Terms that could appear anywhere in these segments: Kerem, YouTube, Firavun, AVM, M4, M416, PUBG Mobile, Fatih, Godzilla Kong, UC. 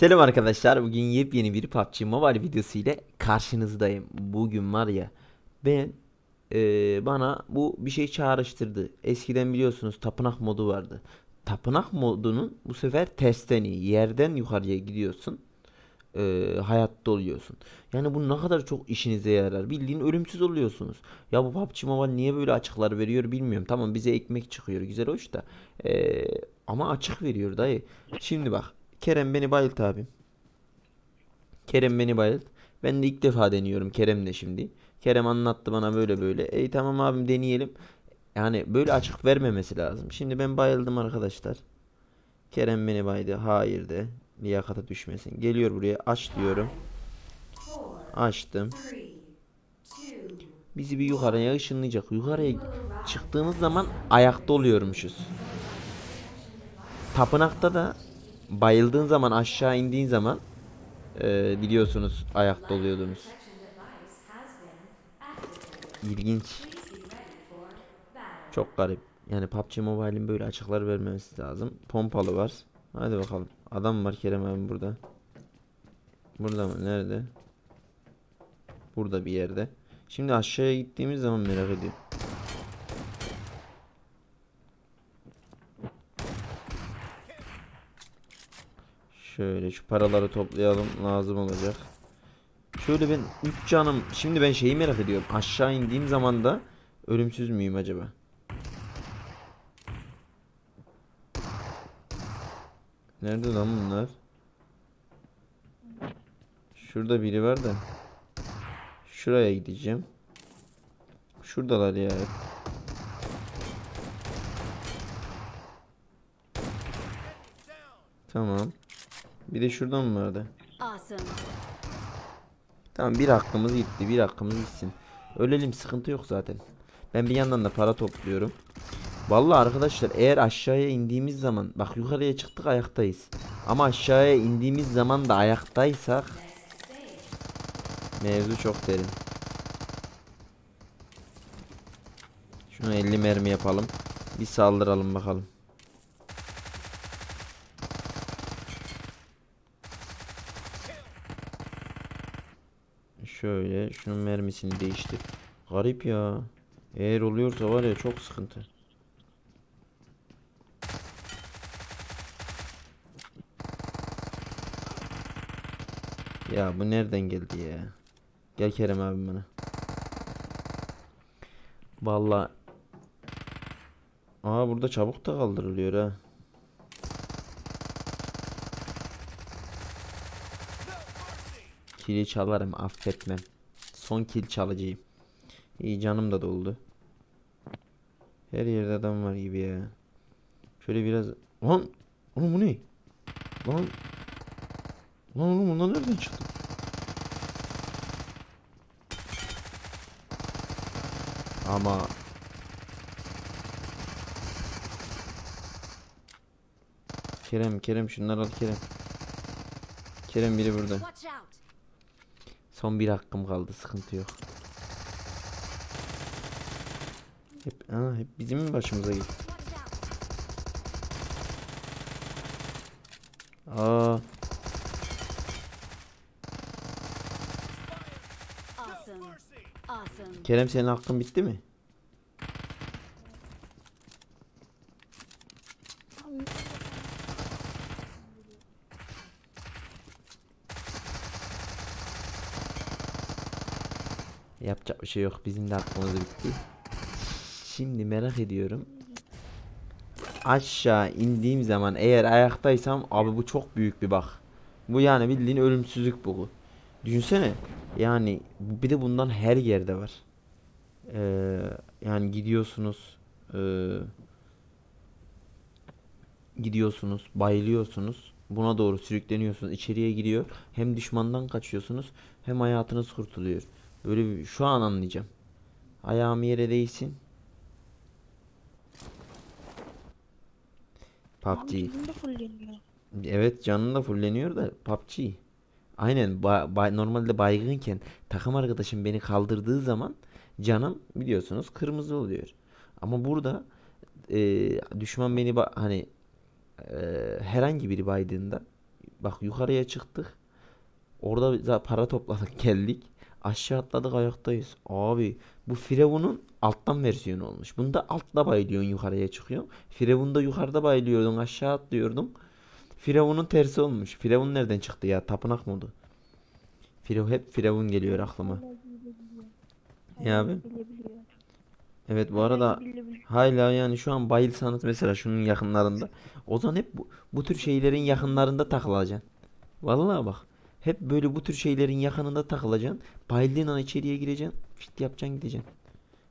Selam arkadaşlar, bugün yepyeni bir PUBG Mobile videosu ile karşınızdayım. Bugün var ya, ben bana bu bir şey çağrıştırdı. Eskiden biliyorsunuz tapınak modu vardı. Tapınak modunun bu sefer tersten iyi, yerden yukarıya gidiyorsun, hayatta oluyorsun. Yani bu ne kadar çok işinize yarar, bildiğin ölümsüz oluyorsunuz. Ya bu PUBG Mobile niye böyle açıklar veriyor bilmiyorum. Tamam, bize ekmek çıkıyor, güzel hoş da ama açık veriyor dayı. Şimdi bak, Kerem beni bayılt abim. Kerem beni bayılt. Ben de ilk defa deniyorum Kerem'le şimdi. Kerem anlattı bana böyle böyle. Ey tamam abim, deneyelim. Yani böyle açık vermemesi lazım. Şimdi ben bayıldım arkadaşlar. Kerem beni baydı. Hayır de. Liyakata düşmesin. Geliyor buraya. Aç diyorum. Açtım. Bizi bir yukarıya ışınlayacak. Yukarıya çıktığınız zaman ayakta oluyormuşuz. Tapınakta da bayıldığın zaman, aşağı indiğin zaman biliyorsunuz ayakta oluyordunuz. İlginç. Çok garip. Yani PUBG Mobile'in böyle açıklar vermemesi lazım. Pompalı var. Hadi bakalım. Adam var Kerem abi burada. Burada mı? Nerede? Burada bir yerde. Şimdi aşağıya gittiğimiz zaman merak ediyorum. Şöyle şu paraları toplayalım, lazım olacak. Şöyle ben 3 canım. Şimdi ben şeyi merak ediyorum. Aşağı indiğim zaman da ölümsüz müyüm acaba? Nerede lan bunlar? Şurada biri var da. Şuraya gideceğim. Şuradalar ya. Tamam. Bir de şuradan mı vardı? Awesome. Tamam, bir hakkımız gitti, bir hakkımız gitsin. Ölelim, sıkıntı yok zaten. Ben bir yandan da para topluyorum. Vallahi arkadaşlar, eğer aşağıya indiğimiz zaman, bak yukarıya çıktık ayaktayız. Ama aşağıya indiğimiz zaman da ayaktaysak mevzu çok derin. Şunu 50 mermi yapalım. Bir saldıralım bakalım. Şöyle şunun mermisini değiştir. Garip ya. Eğer oluyorsa var ya, çok sıkıntı. Ya bu nereden geldi ya? Gel Kerem abi bana. Vallahi. Aa, burada çabuk da kaldırılıyor ha. Kili çalarım, affetmem. Son kil çalıcıyım. İyi, canım da doldu. Her yerde adam var gibi ya. Şöyle biraz. Lan oğlum bu ne? Lan. Lan oğlum bundan nereden çıktı? Ama Kerem şunları al Kerem. Kerem biri burada. Son bir hakkım kaldı, sıkıntı yok. Hep bizim mi başımıza gitti? Aa. Kerem, senin hakkın bitti mi? Yapacak bir şey yok, bizim de aklımız bitti. Şimdi merak ediyorum, aşağı indiğim zaman eğer ayaktaysam abi, bu çok büyük bir bak. Bu yani bildiğin ölümsüzlük bu. Düşünsene yani, bir de bundan her yerde var. Yani gidiyorsunuz, bayılıyorsunuz, buna doğru sürükleniyorsunuz, içeriye giriyor, hem düşmandan kaçıyorsunuz hem hayatınız kurtuluyor. Böyle bir, şu an anlayacağım. Ayağım yere değsin. PUBG. Evet, canın da fulleniyor da PUBG. Aynen, normalde baygınken takım arkadaşım beni kaldırdığı zaman canım biliyorsunuz kırmızı oluyor. Ama burada düşman beni herhangi biri baydığında Bak yukarıya çıktık. Orada para topladık geldik. Aşağı atladık ayaktayız. Abi bu Firavun'un alttan versiyonu olmuş. Bunda altta bayılıyorsun yukarıya çıkıyorsun. Firavun'da yukarıda bayılıyordun aşağı atlıyordun. Firavun'un tersi olmuş. Firavun nereden çıktı ya? Tapınak modu. Hep Firavun geliyor aklıma. Ya abi. Evet bu arada hala yani şu an bayılsanız mesela şunun yakınlarında. O zaman hep bu tür şeylerin yakınlarında takılacaksın. Vallahi bak. Hep böyle bu tür şeylerin yakınında takılacaksın. Bayıldığın an içeriye gireceksin. Fit yapacaksın gideceksin.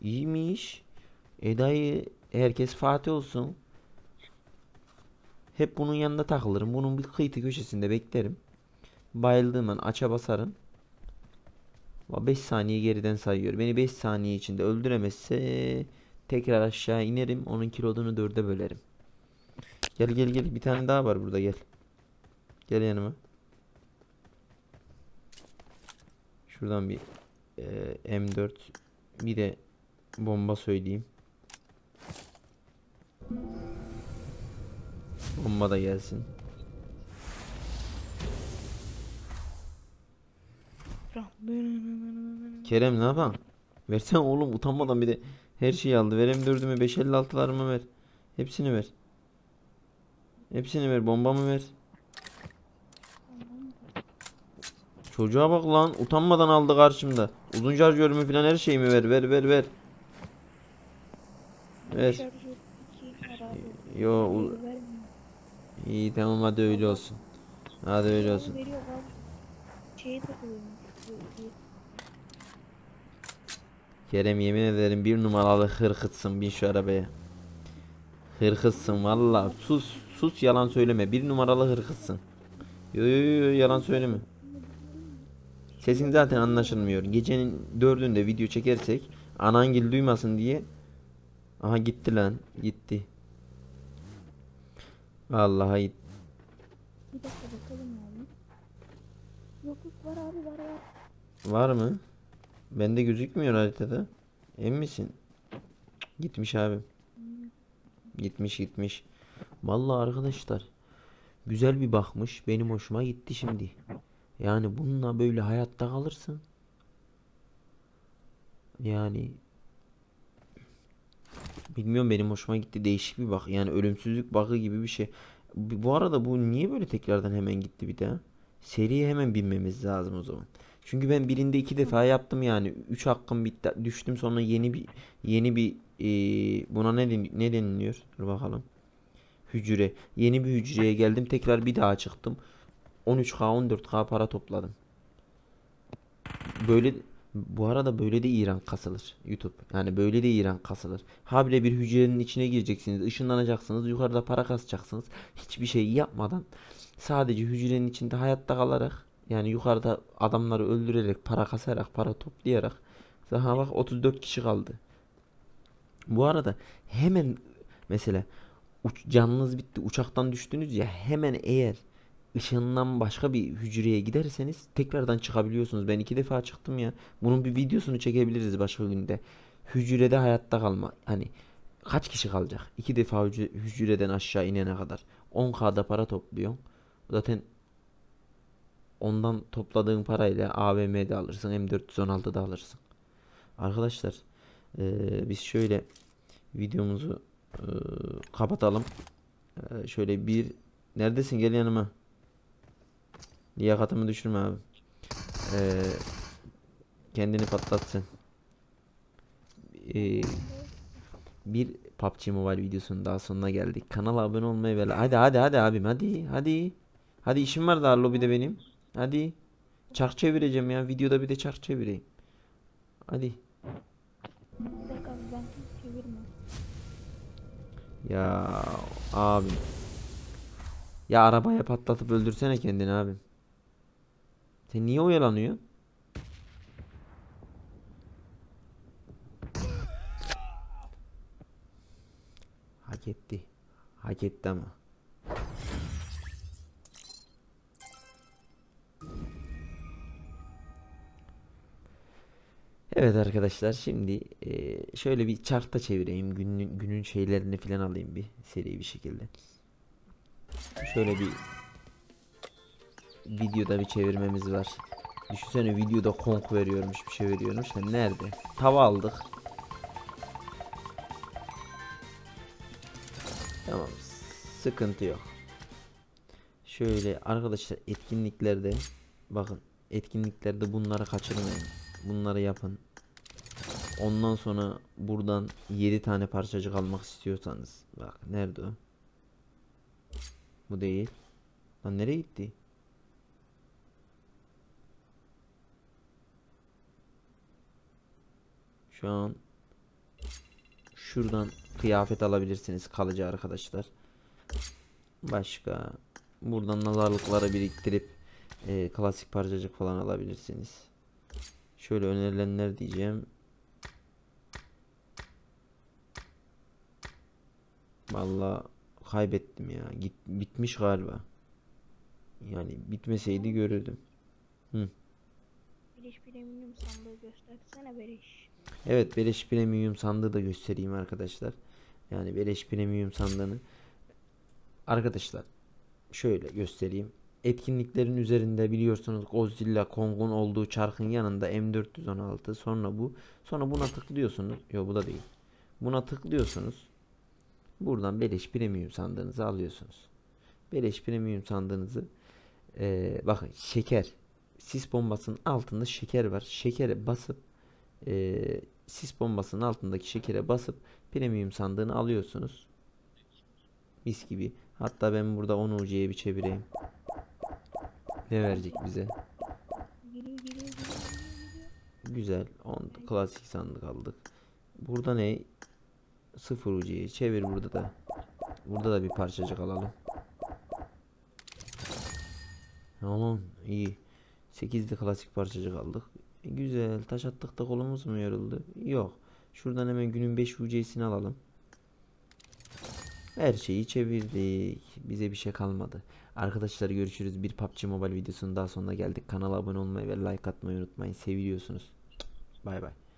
İyiymiş. Eda'yı herkes Fatih olsun. Hep bunun yanında takılırım. Bunun bir kıytı köşesinde beklerim. Bayıldığım an aça basarım. 5 saniye geriden sayıyor. Beni 5 saniye içinde öldüremezse tekrar aşağı inerim. Onun kilodunu 4'e bölerim. Gel gel gel. Bir tane daha var burada gel. Gel yanıma. Şuradan bir M4 bir de bomba söyleyeyim. Bomba da gelsin. Kerem ne yapan? Versen oğlum utanmadan bir de her şeyi aldı. Ver M4'ümü 5.56'larımı ver. Hepsini ver. Hepsini ver. Bombamı ver. Çocuğa bak lan. Utanmadan aldı karşımda. Uzun şarjörümü falan her şeyimi ver. Ver ver ver. Ver. Yo. İyi tamam hadi öyle olsun. Hadi öyle olsun. Kerem yemin ederim bir numaralı hırkıtsın. Bin şu arabaya. Hırkıtsın valla. Sus yalan söyleme. Bir numaralı hırkıtsın. Yo yalan söyleme. Sesin zaten anlaşılmıyor. Gecenin 4'ünde video çekersek anangil duymasın diye. Aha gitti lan. Gitti. Vallahi gitti. Bir dakika bakalım yani. Yokluk var abi var var. Var mı? Bende gözükmüyor haritada. Emin misin? Gitmiş abi. Gitmiş. Vallahi arkadaşlar. Güzel bir bakmış. Benim hoşuma gitti şimdi. Yani bununla böyle hayatta kalırsın. Yani bilmiyorum benim hoşuma gitti. Değişik bir bak. Yani ölümsüzlük bug'ı gibi bir şey. Bu arada bu niye böyle tekrardan hemen gitti bir daha? Seriye hemen binmemiz lazım o zaman. Çünkü ben birinde 2 defa yaptım yani. 3 hakkım bitti. Düştüm sonra yeni bir buna ne deniliyor? Dur bakalım. Hücre. Yeni bir hücreye geldim. Tekrar bir daha çıktım. 13K 14K para topladım. Böyle bu arada böyle de İran kasılır YouTube. Yani böyle de İran kasılır. Habire bir hücrenin içine gireceksiniz, ışınlanacaksınız, yukarıda para kasacaksınız. Hiçbir şey yapmadan sadece hücrenin içinde hayatta kalarak yani yukarıda adamları öldürerek, para kasarak, para toplayarak. Daha bak 34 kişi kaldı. Bu arada hemen mesela canınız bitti, uçaktan düştünüz ya hemen eğer ışığından başka bir hücreye giderseniz tekrardan çıkabiliyorsunuz. Ben 2 defa çıktım ya. Bunun bir videosunu çekebiliriz başka günde. Hücrede hayatta kalma. Hani kaç kişi kalacak? 2 defa hücreden aşağı inene kadar. 10K'da para topluyorsun. Zaten ondan topladığın parayla AVM'de alırsın. M416'da alırsın. Arkadaşlar biz şöyle videomuzu kapatalım. Şöyle bir neredesin? Gel yanıma. Liyakatımı düşürme abi. Kendini patlatsın. Bir PUBG Mobile videosunun daha sonuna geldik. Kanala abone olmayı ve hadi abim hadi. Hadi işim var daha lobide benim. Hadi. Çark çevireceğim ya. Videoda bir de çark çevireyim. Hadi. Ya abi. Ya arabaya patlatıp öldürsene kendini abi. Sen niye oyalanıyorsun? Hak etti. Hak etti ama. Evet arkadaşlar şimdi şöyle bir çarkta çevireyim. Günün şeylerini falan alayım bir seri bir şekilde. Şöyle bir videoda bir çevirmemiz var. Düşünsene videoda Kong veriyormuş, bir şey veriyormuş da nerede? Tava aldık. Tamam, sıkıntı yok. Şöyle arkadaşlar, etkinliklerde bakın, etkinliklerde bunları kaçırmayın. Bunları yapın. Ondan sonra buradan 7 tane parçacık almak istiyorsanız. Bak nerede o? Bu değil. Lan nereye gitti? Şu an şuradan kıyafet alabilirsiniz kalıcı arkadaşlar. Başka buradan nazarlıkları biriktirip klasik parçacık falan alabilirsiniz. Şöyle önerilenler diyeceğim. Vallahi kaybettim ya. Bitmiş galiba. Yani bitmeseydi görürdüm. Beleş premium sandığı göstersene beleş. Evet, beleş premium sandığı da göstereyim arkadaşlar. Yani beleş premium sandığını arkadaşlar şöyle göstereyim. Etkinliklerin üzerinde biliyorsunuz Godzilla Kong'un olduğu çarkın yanında M416, sonra bu, sonra buna tıklıyorsunuz. Yok, bu da değil. Buna tıklıyorsunuz. Buradan beleş premium sandığınızı alıyorsunuz. Beleş premium sandığınızı bakın, şeker, sis bombasının altında şeker var. Şekere basıp sis bombasının altındaki şekere basıp premium sandığını alıyorsunuz. Mis gibi. Hatta ben burada 10 UC'ye bir çevireyim. Ne verecek bize? Güzel. 10 klasik sandık aldık. Burada ne? 0 UC'ye çevir burada da. Burada da bir parçacık alalım. Tamam, iyi. 8'li klasik parçacık aldık. Güzel. Taş attık da kolumuz mu yoruldu? Yok. Şuradan hemen günün 5 UC'sini alalım. Her şeyi çevirdik. Bize bir şey kalmadı. Arkadaşlar görüşürüz. Bir PUBG Mobile videosunun daha sonuna geldik. Kanala abone olmayı ve like atmayı unutmayın. Seviyorsunuz. Bay bay.